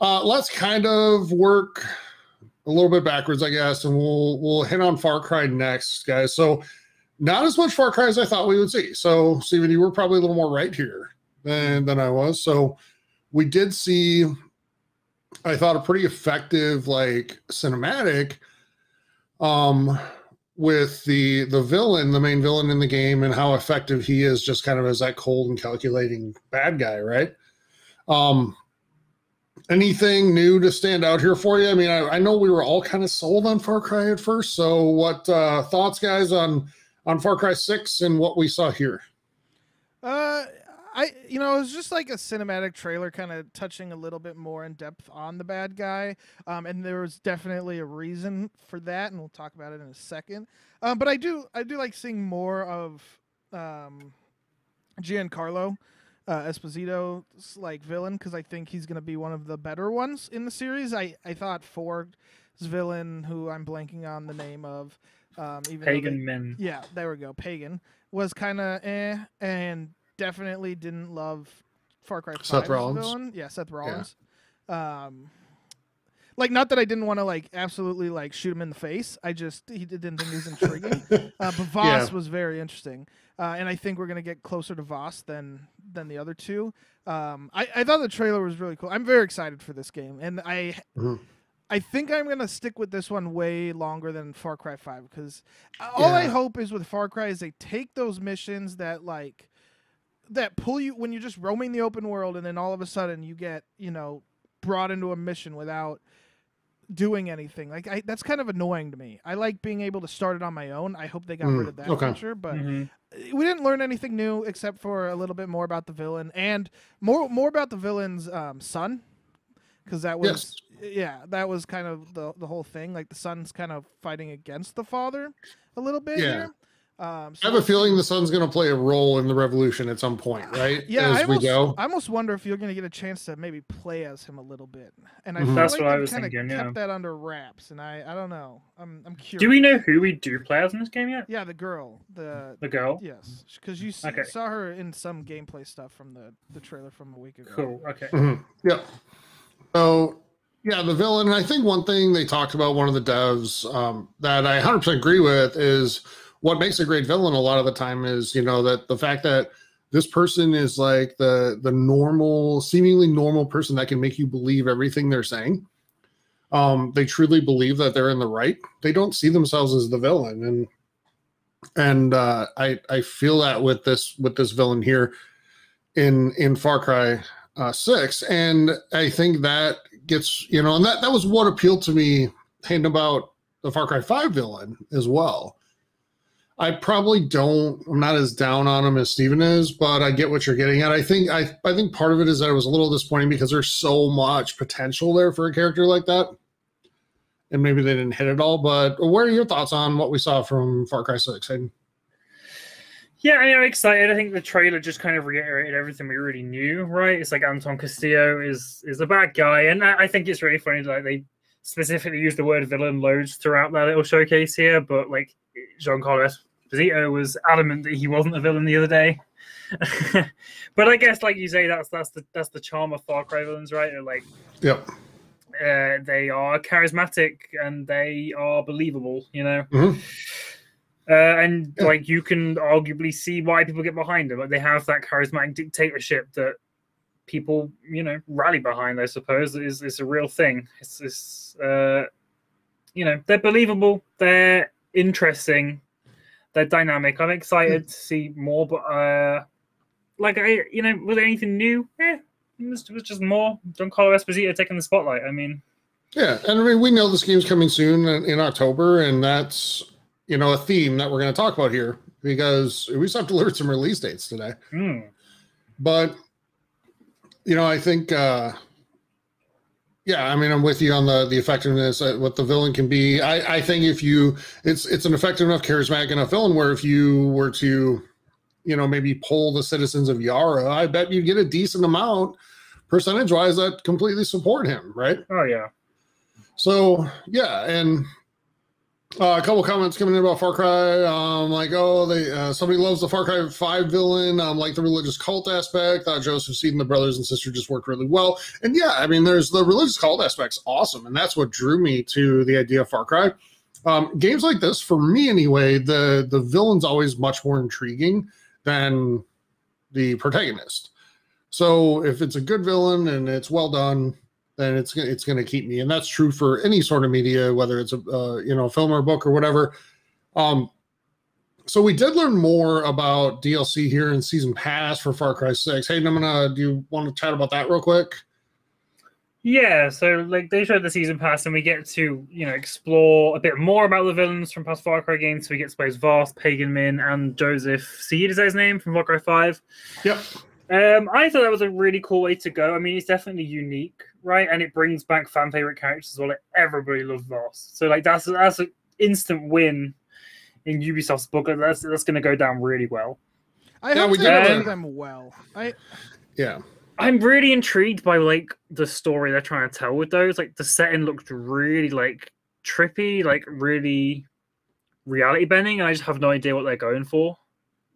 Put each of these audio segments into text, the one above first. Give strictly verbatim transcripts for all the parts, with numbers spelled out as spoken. Uh, let's kind of work a little bit backwards, I guess, and we'll we'll hit on Far Cry next, guys. So not as much Far Cry as I thought we would see. So, Steven, you were probably a little more right here than, than I was. So we did see, I thought, a pretty effective, like, cinematic um, with the the villain, the main villain in the game, and how effective he is just kind of as that cold and calculating bad guy, right? Um, anything new to stand out here for you? I mean, I, I know we were all kind of sold on Far Cry at first, so what uh, thoughts, guys, on, on Far Cry six and what we saw here? Uh, I you know, it was just like a cinematic trailer kind of touching a little bit more in depth on the bad guy, um, and there was definitely a reason for that, and we'll talk about it in a second. Um, but I do I do like seeing more of um, Giancarlo Uh, Esposito's like villain, because I think he's gonna be one of the better ones in the series. I I thought Ford's villain, who I'm blanking on the name of, um, even Pagan Min. Yeah, there we go. Pagan was kind of eh, and definitely didn't love Far Cry five's villain. Yeah, Seth Rollins. Yeah. Um, like, not that I didn't want to like absolutely like shoot him in the face. I just he didn't think he was intriguing. uh, but Vaas yeah. was very interesting. Uh, and I think we're going to get closer to Vaas than than the other two. Um, I, I thought the trailer was really cool. I'm very excited for this game. And I mm. I think I'm going to stick with this one way longer than Far Cry five. Because all yeah. I hope is with Far Cry is they take those missions that, like, that pull you when you're just roaming the open world. And then all of a sudden you get, you know, brought into a mission without doing anything. Like, I, that's kind of annoying to me. I like being able to start it on my own. I hope they got mm, rid of that okay. feature, but mm-hmm. we didn't learn anything new except for a little bit more about the villain and more more about the villain's um, son, because that was yes. yeah that was kind of the the whole thing. Like, the son's kind of fighting against the father a little bit. Yeah. Here. Um, so I have a feeling the son's going to play a role in the revolution at some point, right? Yeah, as I almost, we go. I almost wonder if you're going to get a chance to maybe play as him a little bit. And I mm-hmm. feel That's like what I was thinking, kept yeah. that under wraps, and I, I don't know. I'm I'm curious. Do we know who we do play as in this game yet? Yeah, the girl. The the girl? Yes, because you okay. saw her in some gameplay stuff from the, the trailer from a week ago. Cool, okay. Mm-hmm. Yeah. So, yeah, the villain, and I think one thing they talked about, one of the devs um, that I one hundred percent agree with is what makes a great villain a lot of the time is, you know, that the fact that this person is like the the normal, seemingly normal person that can make you believe everything they're saying. Um, they truly believe that they're in the right. They don't see themselves as the villain, and and uh, I I feel that with this with this villain here in in Far Cry uh, six, and I think that gets, you know, and that that was what appealed to me about the Far Cry five villain as well. I probably don't, I'm not as down on him as Steven is, but I get what you're getting at. I think I, I think part of it is that it was a little disappointing because there's so much potential there for a character like that, and maybe they didn't hit it all. But what are your thoughts on what we saw from Far Cry six, Hayden? Yeah, I'm excited. I think the trailer just kind of reiterated everything we already knew, right? It's like Anton Castillo is is a bad guy, and I think it's really funny, like, they specifically used the word villain loads throughout that little showcase here, but, like, Giancarlo Esposito was adamant that he wasn't a villain the other day. But I guess, like you say, that's that's the that's the charm of Far Cry villains, right? They're like, yep. uh, they are charismatic and they are believable, you know. Mm-hmm. uh, and yeah. like, you can arguably see why people get behind them. Like, they have that charismatic dictatorship that people, you know, rally behind. I suppose is is a real thing. It's this, uh, you know, they're believable. They're interesting, they're dynamic. I'm excited to see more, but uh, like, I, you know, was there anything new? Eh, it was, it was just more Giancarlo Esposito taking the spotlight. I mean, yeah, and I mean, we know this game's coming soon in, in October, and that's, you know, a theme that we're going to talk about here because we still have delivered some release dates today. Mm. But, you know, I think, uh, yeah, I mean, I'm with you on the, the effectiveness, uh, what the villain can be. I, I think if you, it's it's an effective enough, charismatic enough villain where if you were to, you know, maybe poll the citizens of Yara, I bet you'd get a decent amount, percentage-wise, that completely support him, right? Oh, yeah. So, yeah, and Uh, a couple comments coming in about Far Cry. Um, like, oh, they uh, somebody loves the Far Cry five villain, um, like the religious cult aspect. Uh, Joseph Seed and the brothers and sister just worked really well. And yeah, I mean, there's the religious cult aspect's awesome, and that's what drew me to the idea of Far Cry. Um, games like this, for me anyway, the the villain's always much more intriguing than the protagonist. So if it's a good villain and it's well done, then it's it's going to keep me, and that's true for any sort of media, whether it's a uh, you know, film or book or whatever. Um, so we did learn more about D L C here in Season Pass for Far Cry six. Hey, Namina, do you want to chat about that real quick? Yeah, so like they showed the Season Pass, and we get to you know explore a bit more about the villains from past Far Cry games. So we get to play as Vaas, Pagan Min, and Joseph Seed, is that his name, from Far Cry five. Yep. Um, I thought that was a really cool way to go. I mean, it's definitely unique, right? And it brings back fan favorite characters as well. Like, everybody loves Vaas, so like that's that's an instant win in Ubisoft's book. That's that's going to go down really well. I yeah, hope we they do um, them well. I yeah, I'm really intrigued by like the story they're trying to tell with those. Like the setting looked really like trippy, like really reality bending. And I just have no idea what they're going for.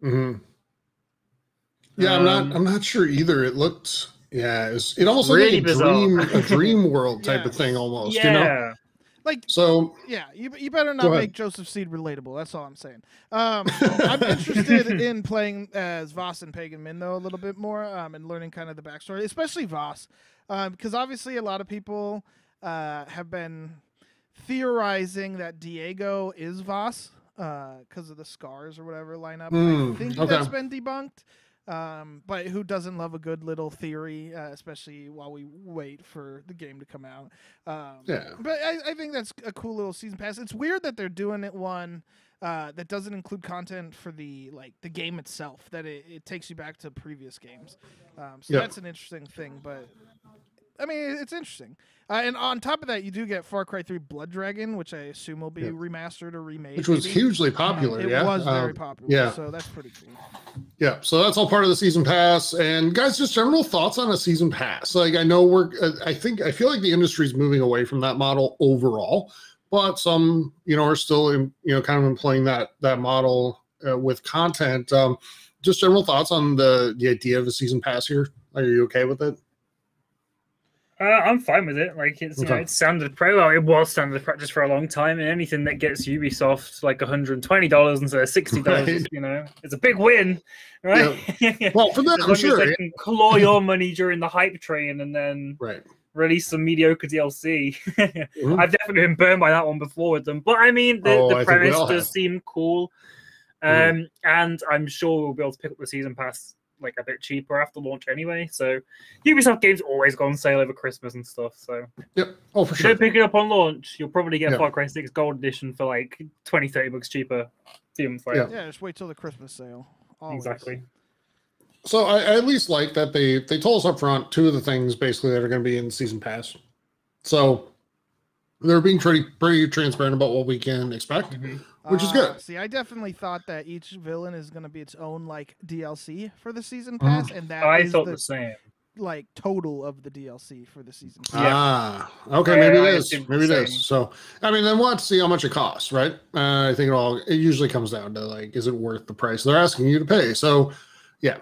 Mm-hmm. Yeah, I'm not. I'm not sure either. It looked, yeah, it, was, it almost really like a dream, a dream world type yeah. of thing, almost. Yeah, you know? Like so. Yeah, you you better not make Joseph Seed relatable. That's all I'm saying. Um, I'm interested in playing as Vaas and Pagan Min though a little bit more, um, and learning kind of the backstory, especially Vaas, um, because obviously a lot of people uh have been theorizing that Diego is Vaas, uh, because of the scars or whatever lineup. Mm, I think okay. that's been debunked. Um, but who doesn't love a good little theory, uh, especially while we wait for the game to come out? Um, yeah. But I, I think that's a cool little season pass. It's weird that they're doing it one uh, that doesn't include content for the like the game itself. That it, it takes you back to previous games. Um, so yeah. that's an interesting thing. But I mean, it's interesting. Uh, and on top of that, you do get Far Cry three Blood Dragon, which I assume will be yeah. remastered or remade. Which was maybe. hugely popular. Uh, it yeah. was very um, popular. Yeah. So that's pretty cool. Yeah. So that's all part of the season pass. And guys, just general thoughts on a season pass. Like I know we're, I think, I feel like the industry's moving away from that model overall, but some, you know, are still, in, you know, kind of employing that, that model uh, with content. Um, just general thoughts on the, the idea of a season pass here. Are you okay with it? Uh, I'm fine with it. Like it's, okay. you know, it's standard pro. Well, it was standard practice for a long time, and anything that gets Ubisoft like one hundred twenty dollars instead of sixty dollars, right. you know, it's a big win, right? Yeah. Well, for that, as I'm sure they can claw your money during the hype train and then right. release some mediocre D L C. mm-hmm. I've definitely been burned by that one before with them, but I mean, the, oh, the I premise does have. seem cool, um, mm. and I'm sure we'll be able to pick up the season pass like a bit cheaper after launch anyway. So Ubisoft games always go on sale over Christmas and stuff. So yep. Oh, for sure. If you pick it up on launch, you'll probably get yeah. Far Cry six Gold Edition for like twenty, thirty bucks cheaper. Yeah. yeah, just wait till the Christmas sale. Always. Exactly. So I, I at least like that they, they told us up front two of the things basically that are going to be in the season pass. So they're being pretty, pretty transparent about what we can expect. Mm-hmm. Which is good. Uh, see, I definitely thought that each villain is going to be its own like D L C for the season pass, mm. and that I is thought the, the same like total of the D L C for the season pass. Ah, okay, maybe yeah, it is, maybe it is. So, I mean, then we'll have to see how much it costs, right? Uh, I think it all it usually comes down to like, is it worth the price they're asking you to pay? So, yeah,